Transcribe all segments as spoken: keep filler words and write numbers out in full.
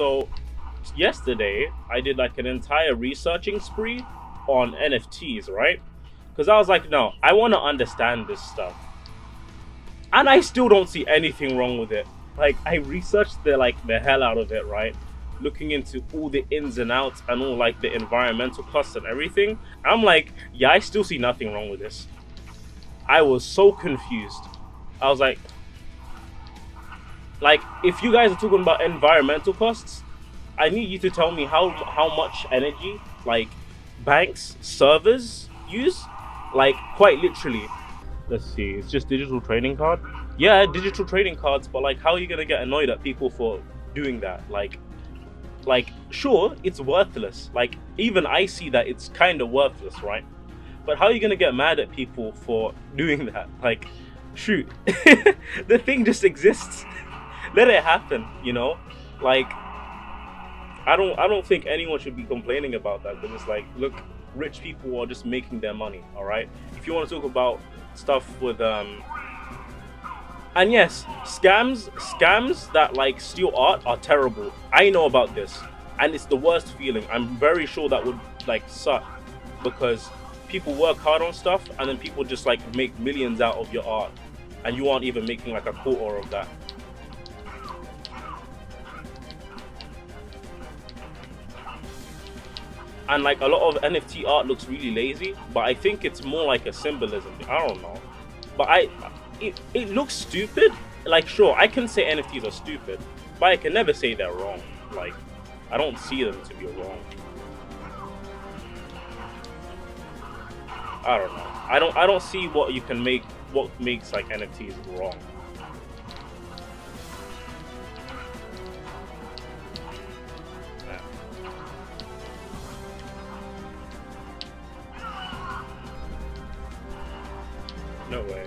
So yesterday I did like an entire researching spree on N F Ts, right? Because I was like, no, I want to understand this stuff. And I still don't see anything wrong with it. Like, I researched the like the hell out of it, right? Looking into all the ins and outs and all like the environmental costs and everything. I'm like, yeah, I still see nothing wrong with this. I was so confused. I was like, like if you guys are talking about environmental costs, I need you to tell me how how much energy like banks, servers use, like quite literally. Let's see, it's just digital trading card. Yeah, digital trading cards, but like how are you gonna get annoyed at people for doing that? Like, like sure, it's worthless. Like even I see that it's kind of worthless, right? But how are you gonna get mad at people for doing that? Like, shoot, the thing just exists. Let it happen, you know? Like, I don't, I don't think anyone should be complaining about that, because it's like, look, rich people are just making their money, all right? If you want to talk about stuff with, um, and yes, scams, scams that like steal art are terrible. I know about this, and it's the worst feeling. I'm very sure that would like suck, because people work hard on stuff and then people just like make millions out of your art, and you aren't even making like a quarter of that. And like a lot of N F T art looks really lazy, but I think it's more like a symbolism. I don't know, but I, it, it looks stupid. Like sure, I can say N F Ts are stupid, but I can never say they're wrong. Like, I don't see them to be wrong. I don't know. I don't, I don't see what you can make, what makes like N F Ts wrong. No way.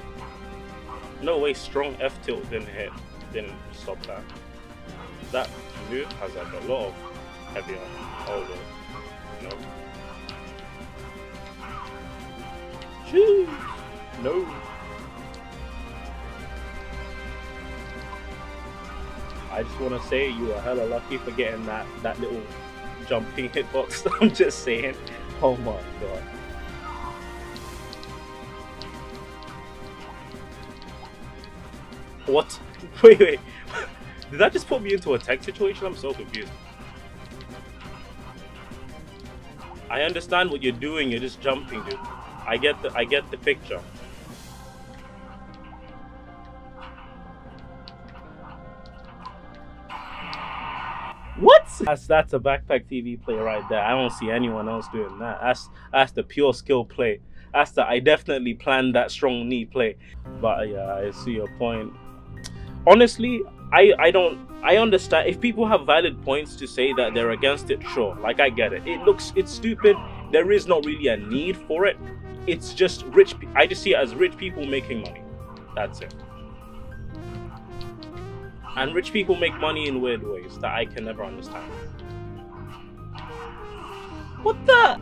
No way strong F tilt didn't hit, didn't stop that. That move has like a lot of heavy on. Oh no. No. Jeez. No. I just wanna say you were hella lucky for getting that, that little jumping hitbox. I'm just saying. Oh my god. What? Wait, wait. Did that just put me into a tech situation? I'm so confused. I understand what you're doing. You're just jumping, dude. I get the, I get the picture. What? That's, that's a BackpackTV play right there. I don't see anyone else doing that. That's, that's the pure skill play. That's the, I definitely planned that strong knee play. But yeah, I see your point. Honestly, I, I don't, I understand. If people have valid points to say that they're against it, sure, like I get it. It looks, it's stupid. There is not really a need for it. It's just rich, I just see it as rich people making money. That's it. And rich people make money in weird ways that I can never understand. What the?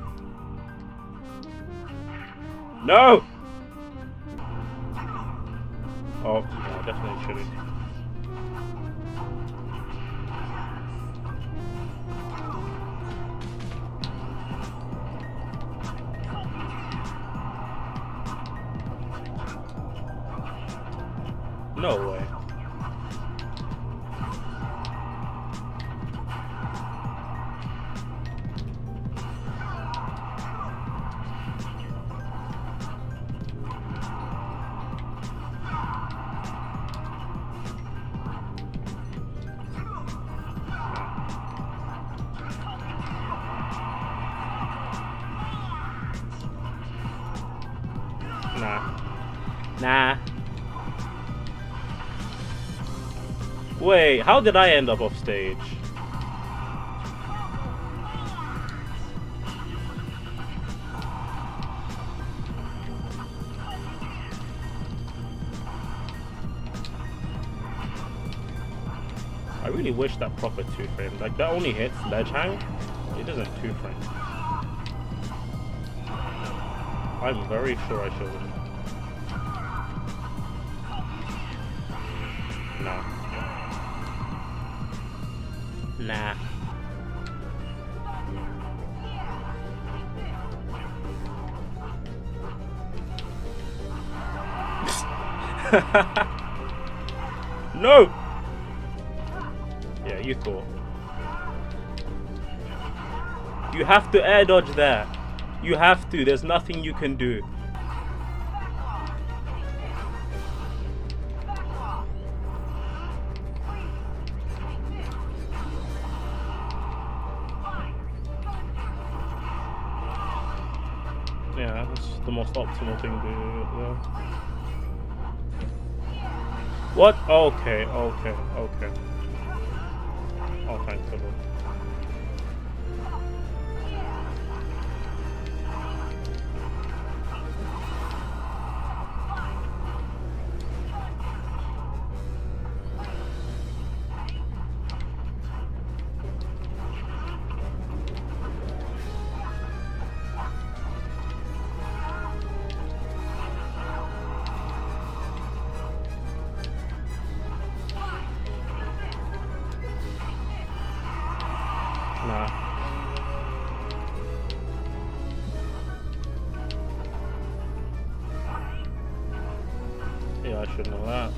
No! Oh, no, definitely shouldn't. No way. Nah. Nah. Wait, how did I end up off stage? I really wish that proper two frame. Like, that only hits ledge hang. It doesn't two frame. I'm very sure I should. Nah. Nah. No! Yeah, you thought. You have to air dodge there. You have to. There's nothing you can do. Yeah, that's the most optimal thing to do. What? Okay, okay, okay. Oh, thank the Lord. Nah. Yeah, I should know that.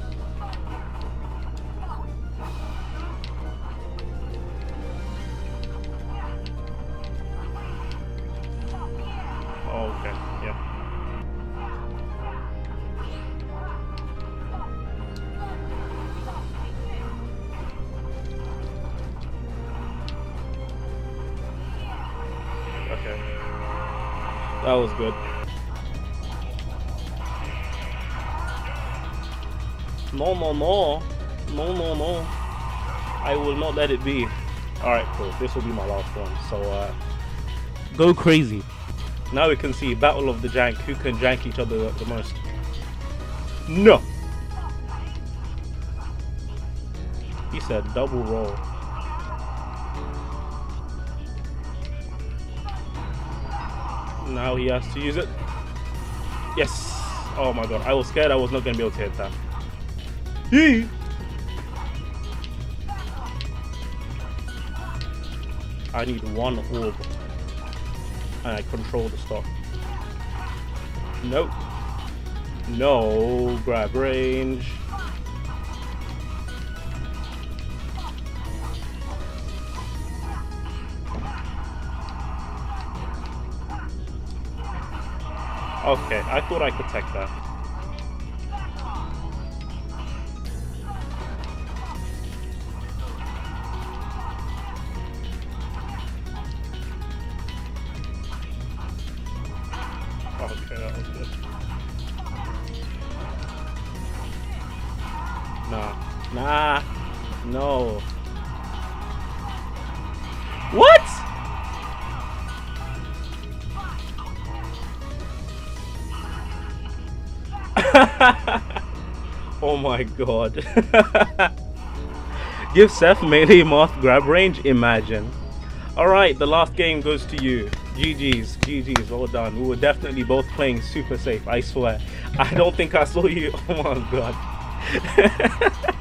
Oh, okay, yep. Okay. That was good. No, no, no. No, no, no. I will not let it be. Alright, cool. This will be my last one. So, uh... go crazy. Now we can see Battle of the Jank. Who can jank each other the most? No! He said double roll. Now he has to use it. Yes! Oh my god, I was scared I was not going to be able to hit that. Yee! I need one orb. And I control the stock. Nope. No, grab range. Okay, I thought I could take that. Okay, that was good. Nah. Nah. No. What? Oh my god. Give Seph melee math grab range, imagine. Alright, the last game goes to you. G G's, G G's, well done. We were definitely both playing super safe, I swear. I don't think I saw you. Oh my god.